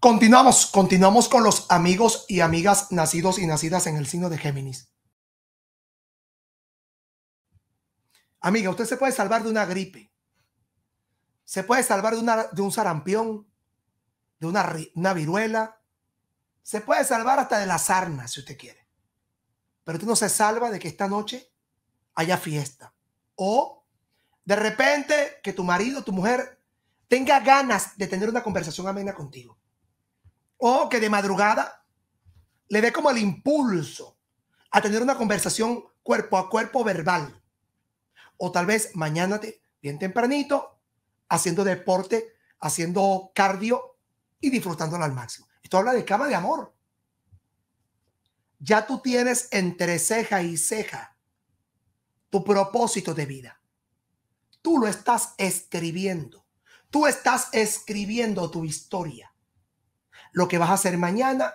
Continuamos con los amigos y amigas nacidos y nacidas en el signo de Géminis. Amiga, usted se puede salvar de una gripe. Se puede salvar de un sarampión, de una viruela. Se puede salvar hasta de la sarna, si usted quiere. Pero usted no se salva de que esta noche haya fiesta. O de repente que tu marido, tu mujer, tenga ganas de tener una conversación amena contigo. O que de madrugada le dé como el impulso a tener una conversación cuerpo a cuerpo verbal. O tal vez mañana bien tempranito, haciendo deporte, haciendo cardio y disfrutándolo al máximo. Esto habla de cama de amor. Ya tú tienes entre ceja y ceja tu propósito de vida. Tú lo estás escribiendo. Tú estás escribiendo tu historia. Lo que vas a hacer mañana,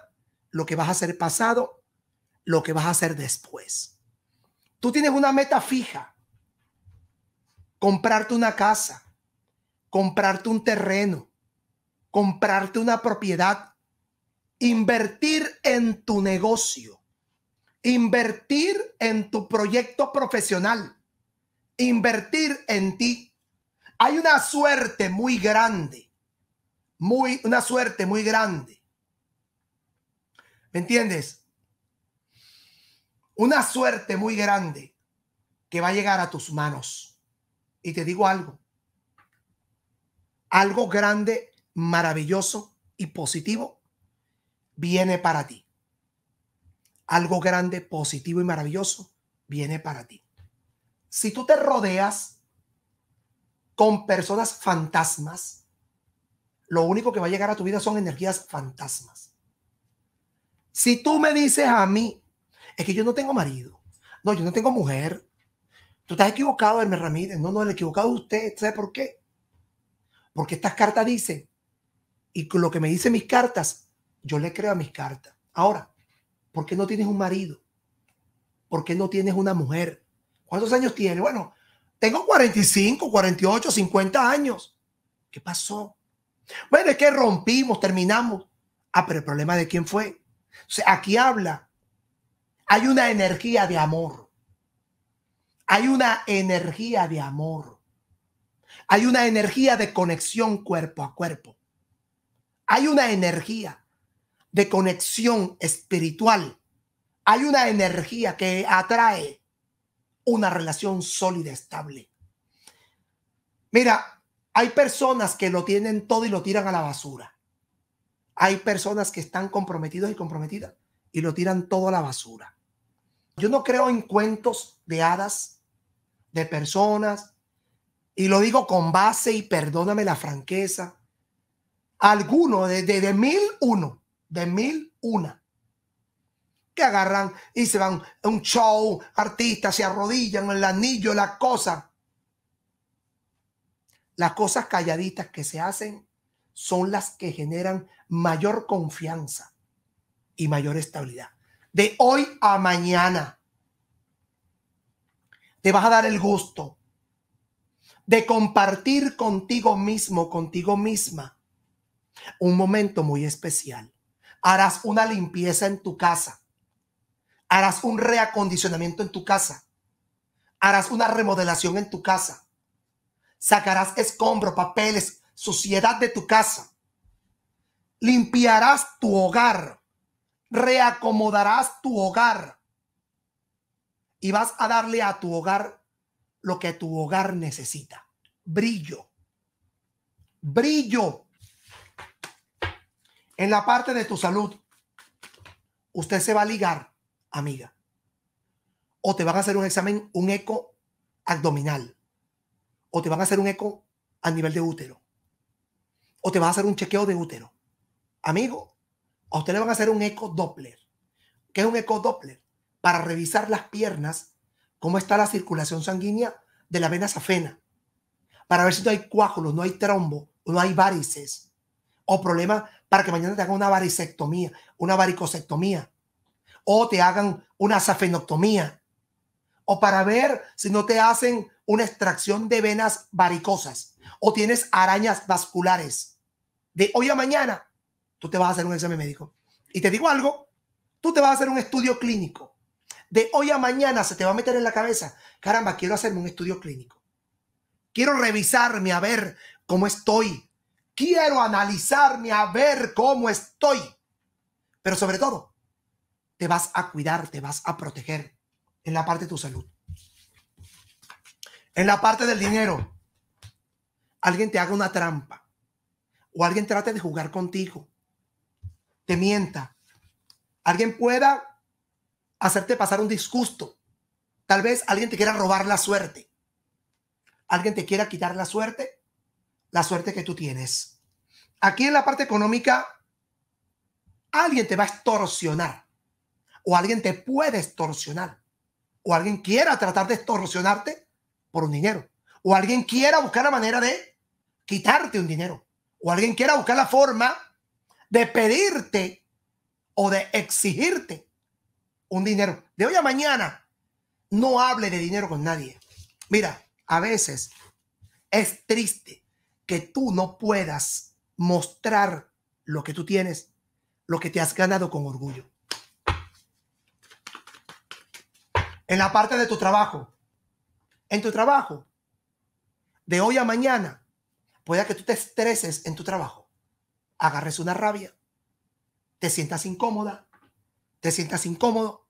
lo que vas a hacer pasado, lo que vas a hacer después. Tú tienes una meta fija. Comprarte una casa, comprarte un terreno, comprarte una propiedad, invertir en tu negocio, invertir en tu proyecto profesional, invertir en ti. Hay una suerte muy grande, una suerte muy grande. ¿Me entiendes? Una suerte muy grande que va a llegar a tus manos. Y te digo algo, algo grande, maravilloso y positivo viene para ti. Algo grande, positivo y maravilloso viene para ti. Si tú te rodeas con personas fantasmas, lo único que va a llegar a tu vida son energías fantasmas. Si tú me dices a mí, es que yo no tengo marido, no, yo no tengo mujer, tú estás equivocado, Hermes Ramírez, no, el equivocado es usted. ¿Sabe por qué? Porque estas cartas dicen, y con lo que me dicen mis cartas, yo le creo a mis cartas. Ahora, ¿por qué no tienes un marido? ¿Por qué no tienes una mujer? ¿Cuántos años tienes? Bueno, tengo 45, 48, 50 años. ¿Qué pasó? Bueno, es que rompimos, terminamos. Ah, pero el problema de quién fue. O sea, aquí habla. Hay una energía de amor. Hay una energía de amor. Hay una energía de conexión cuerpo a cuerpo. Hay una energía de conexión espiritual. Hay una energía que atrae una relación sólida, estable. Mira, hay personas que lo tienen todo y lo tiran a la basura. Hay personas que están comprometidos y comprometidas y lo tiran todo a la basura. Yo no creo en cuentos de hadas, de personas, y lo digo con base y perdóname la franqueza. Algunos, de mil una. Que agarran y se van a un show, artistas se arrodillan, el anillo, las cosas. Las cosas calladitas que se hacen son las que generan mayor confianza y mayor estabilidad. De hoy a mañana te vas a dar el gusto de compartir contigo mismo, contigo misma, un momento muy especial. Harás una limpieza en tu casa. Harás un reacondicionamiento en tu casa. Harás una remodelación en tu casa. Sacarás escombros, papeles, suciedad de tu casa. Limpiarás tu hogar. Reacomodarás tu hogar. Y vas a darle a tu hogar lo que tu hogar necesita. Brillo. Brillo. En la parte de tu salud, usted se va a ligar, amiga, o te van a hacer un examen, un eco abdominal, o te van a hacer un eco a nivel de útero, o te van a hacer un chequeo de útero. Amigo, a usted le van a hacer un eco Doppler. ¿Qué es un eco Doppler? Para revisar las piernas, cómo está la circulación sanguínea de la vena safena, para ver si no hay coágulos, no hay trombo, no hay varices, o problemas para que mañana te hagan una varicectomía, una varicosectomía, o te hagan una safenoctomía, o para ver si no te hacen una extracción de venas varicosas, o tienes arañas vasculares. De hoy a mañana tú te vas a hacer un examen médico. Y te digo algo, tú te vas a hacer un estudio clínico. De hoy a mañana se te va a meter en la cabeza, caramba, quiero hacerme un estudio clínico. Quiero revisarme a ver cómo estoy. Quiero analizarme a ver cómo estoy. Pero sobre todo, te vas a cuidar, te vas a proteger en la parte de tu salud. En la parte del dinero, alguien te haga una trampa o alguien trate de jugar contigo, te mienta, alguien pueda hacerte pasar un disgusto, tal vez alguien te quiera robar la suerte, alguien te quiera quitar la suerte que tú tienes. Aquí en la parte económica, alguien te va a extorsionar o alguien te puede extorsionar o alguien quiera tratar de extorsionarte por un dinero o alguien quiera buscar la manera de quitarte un dinero o alguien quiera buscar la forma de pedirte o de exigirte un dinero. De hoy a mañana no hable de dinero con nadie. Mira, a veces es triste que tú no puedas mostrar lo que tú tienes, lo que te has ganado con orgullo. En la parte de tu trabajo, en tu trabajo, de hoy a mañana, pueda que tú te estreses en tu trabajo, agarres una rabia, te sientas incómoda, te sientas incómodo,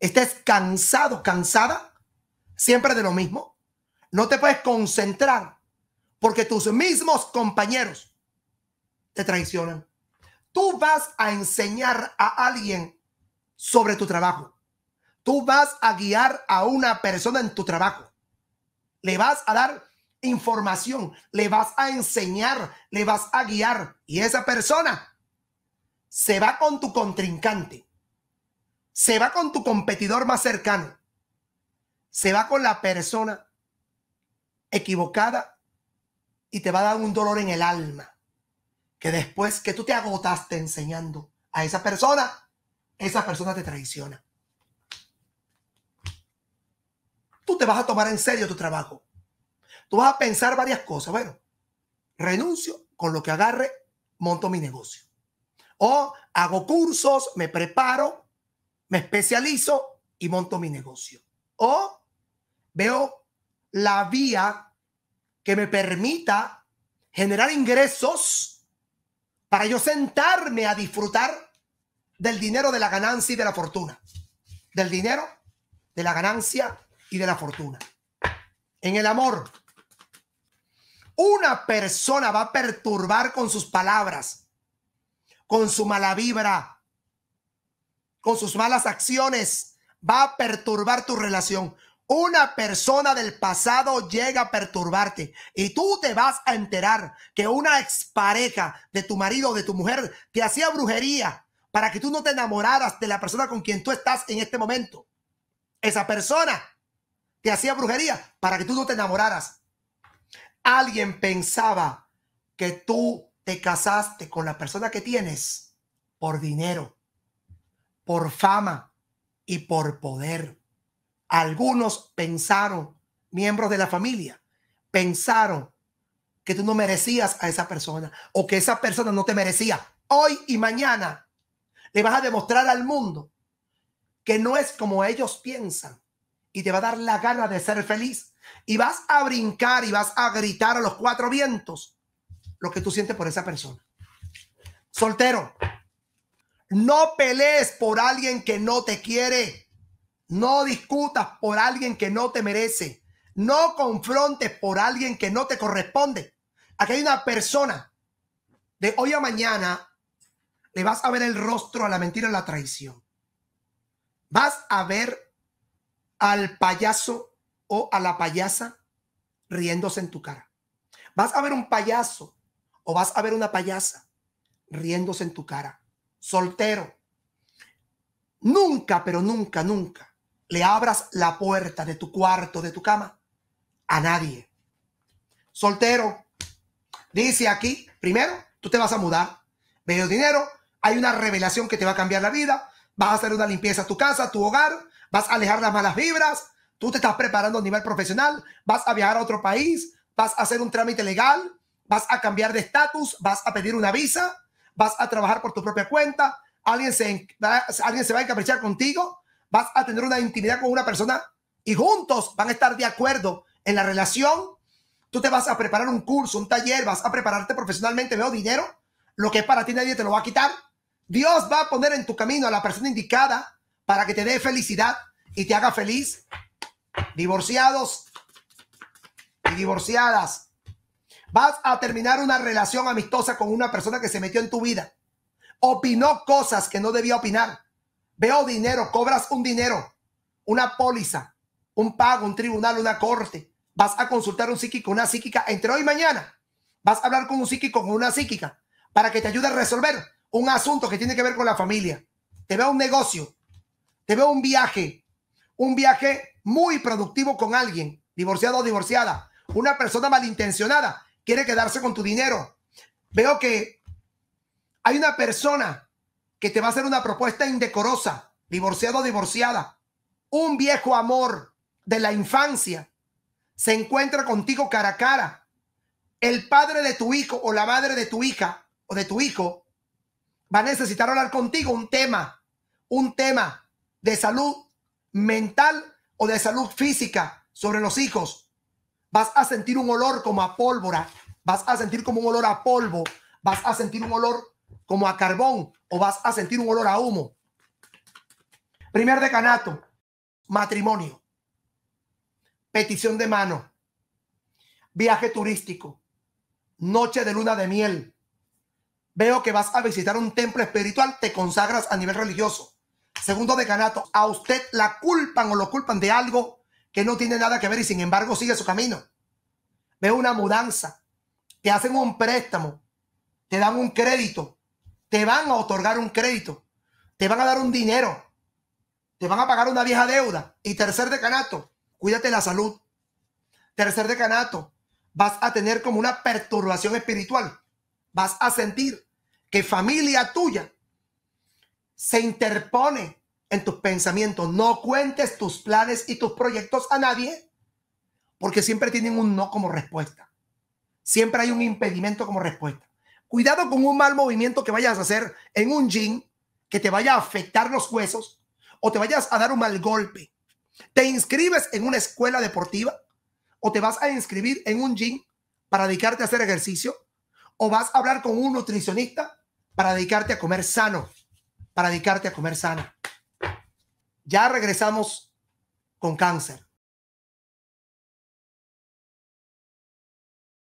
estés cansado, cansada, siempre de lo mismo, no te puedes concentrar porque tus mismos compañeros te traicionan. Tú vas a enseñar a alguien sobre tu trabajo. Tú vas a guiar a una persona en tu trabajo. Le vas a dar información, le vas a enseñar, le vas a guiar. Y esa persona se va con tu contrincante, se va con tu competidor más cercano, se va con la persona equivocada y te va a dar un dolor en el alma. Que después que tú te agotaste enseñando a esa persona te traiciona. Tú te vas a tomar en serio tu trabajo. Tú vas a pensar varias cosas. Bueno, renuncio, con lo que agarre, monto mi negocio. O hago cursos, me preparo, me especializo y monto mi negocio. O veo la vía que me permita generar ingresos para yo sentarme a disfrutar del dinero, de la ganancia y de la fortuna. Del dinero, de la ganancia y de la fortuna. En el amor, una persona va a perturbar con sus palabras, con su mala vibra, con sus malas acciones, va a perturbar tu relación. Una persona del pasado llega a perturbarte y tú te vas a enterar que una expareja de tu marido o de tu mujer te hacía brujería para que tú no te enamoraras de la persona con quien tú estás en este momento. Esa persona te hacía brujería para que tú no te enamoraras. Alguien pensaba que tú te casaste con la persona que tienes por dinero, por fama y por poder. Algunos pensaron, miembros de la familia, pensaron que tú no merecías a esa persona o que esa persona no te merecía. Hoy y mañana le vas a demostrar al mundo que no es como ellos piensan. Y te va a dar la gana de ser feliz. Y vas a brincar y vas a gritar a los cuatro vientos lo que tú sientes por esa persona. Soltero, no pelees por alguien que no te quiere. No discutas por alguien que no te merece. No confrontes por alguien que no te corresponde. Aquí hay una persona. De hoy a mañana le vas a ver el rostro a la mentira y a la traición. Vas a ver al payaso o a la payasa riéndose en tu cara. Vas a ver un payaso o vas a ver una payasa riéndose en tu cara. Soltero, nunca, pero nunca, nunca le abras la puerta de tu cuarto, de tu cama, a nadie. Soltero, dice aquí, primero, tú te vas a mudar. Medio dinero, hay una revelación que te va a cambiar la vida. Vas a hacer una limpieza a tu casa, tu hogar. Vas a alejar las malas vibras. Tú te estás preparando a nivel profesional. Vas a viajar a otro país. Vas a hacer un trámite legal. Vas a cambiar de estatus. Vas a pedir una visa. vas a trabajar por tu propia cuenta, alguien se va a encaprichar contigo, vas a tener una intimidad con una persona y juntos van a estar de acuerdo en la relación. Tú te vas a preparar un curso, un taller, vas a prepararte profesionalmente, veo dinero, lo que es para ti nadie te lo va a quitar. Dios va a poner en tu camino a la persona indicada para que te dé felicidad y te haga feliz. Divorciados y divorciadas, vas a terminar una relación amistosa con una persona que se metió en tu vida. Opinó cosas que no debía opinar. Veo dinero, cobras un dinero, una póliza, un pago, un tribunal, una corte. Vas a consultar un psíquico, una psíquica. Entre hoy y mañana vas a hablar con un psíquico, con una psíquica, para que te ayude a resolver un asunto que tiene que ver con la familia. Te veo un negocio, te veo un viaje muy productivo con alguien, divorciado o divorciada. Una persona malintencionada quiere quedarse con tu dinero. Veo que hay una persona que te va a hacer una propuesta indecorosa, divorciado o divorciada. Un viejo amor de la infancia se encuentra contigo cara a cara. El padre de tu hijo o la madre de tu hija o de tu hijo va a necesitar hablar contigo un tema de salud mental o de salud física sobre los hijos. Vas a sentir un olor como a pólvora, vas a sentir como un olor a polvo, vas a sentir un olor como a carbón o vas a sentir un olor a humo. Primer decanato, matrimonio, petición de mano, viaje turístico, noche de luna de miel. Veo que vas a visitar un templo espiritual, te consagras a nivel religioso. Segundo decanato, a usted la culpan o lo culpan de algo que no tiene nada que ver y sin embargo sigue su camino. Veo una mudanza, te hacen un préstamo, te dan un crédito, te van a otorgar un crédito, te van a dar un dinero, te van a pagar una vieja deuda. Y tercer decanato, cuídate la salud. Tercer decanato, vas a tener como una perturbación espiritual. Vas a sentir que familia tuya se interpone en tus pensamientos. No cuentes tus planes y tus proyectos a nadie porque siempre tienen un no como respuesta. Siempre hay un impedimento como respuesta. Cuidado con un mal movimiento que vayas a hacer en un gym que te vaya a afectar los huesos o te vayas a dar un mal golpe. Te inscribes en una escuela deportiva o te vas a inscribir en un gym para dedicarte a hacer ejercicio o vas a hablar con un nutricionista para dedicarte a comer sano. Ya regresamos con cáncer.